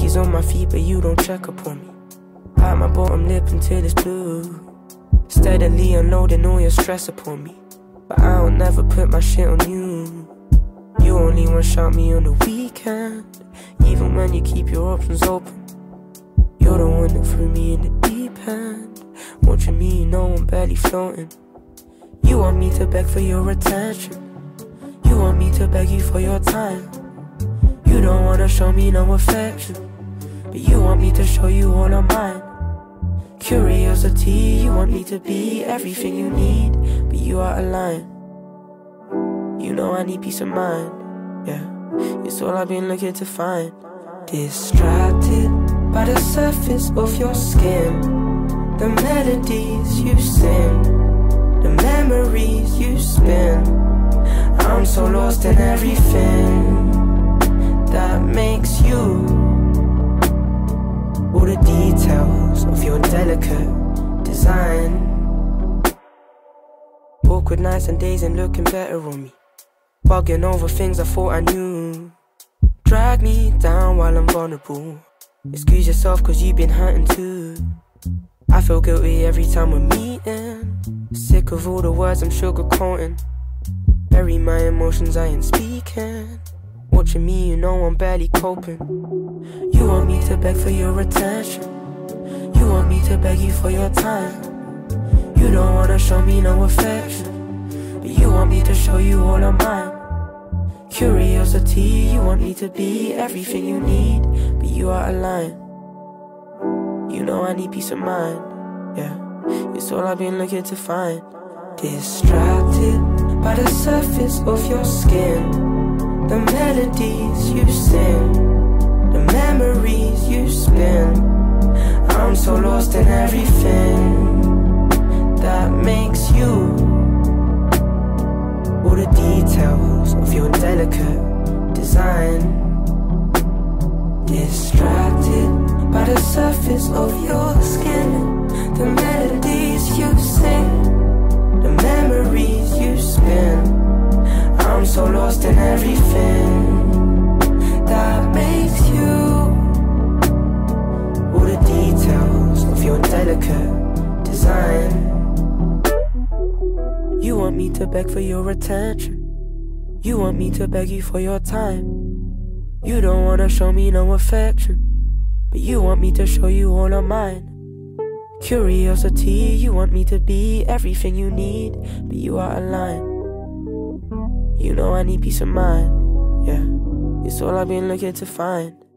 Nike's on my feet, but you don't check up on me. Hide my bottom lip until it's blue. Steadily unloading all your stress upon me, but I don't ever put my shit on you. You only one shot me on the weekend, even when you keep your options open. You're the one that threw me in the deep end. What you mean, no, I'm barely floating. You want me to beg for your attention, you want me to beg you for your time. You don't wanna show me no affection, but you want me to show you all of mine. Curiosity, you want me to be everything you need, but you are a line. You know I need peace of mind, yeah. It's all I've been looking to find. Distracted by the surface of your skin, the melodies you sing, the memories you spin. I'm so lost in everything that makes you. All the details of your delicate design. Awkward nights and days and looking better on me, bugging over things I thought I knew. Drag me down while I'm vulnerable. Excuse yourself cause you've been hurting too. I feel guilty every time we're meeting. Sick of all the words I'm sugarcoating. Bury my emotions, I ain't speaking. Watching me, you know I'm barely coping. You want me to beg for your attention, you want me to beg you for your time. You don't wanna show me no affection, but you want me to show you all of mine. Curiosity, you want me to be everything you need, but you are a line. You know I need peace of mind, yeah. It's all I've been looking to find. Distracted by the surface of your skin, the melodies you sing, the memories you spin. I'm so lost in everything that makes you. All the details of your delicate design. Distracted by the surface of your skin, the melodies you sing, the memories you spin. I'm so lost in everything that makes you. All the details of your delicate design. You want me to beg for your attention, you want me to beg you for your time. You don't wanna show me no affection, but you want me to show you all of mine. Curiosity, you want me to be everything you need, but you are a line. You know I need peace of mind, yeah. It's all I've been looking to find.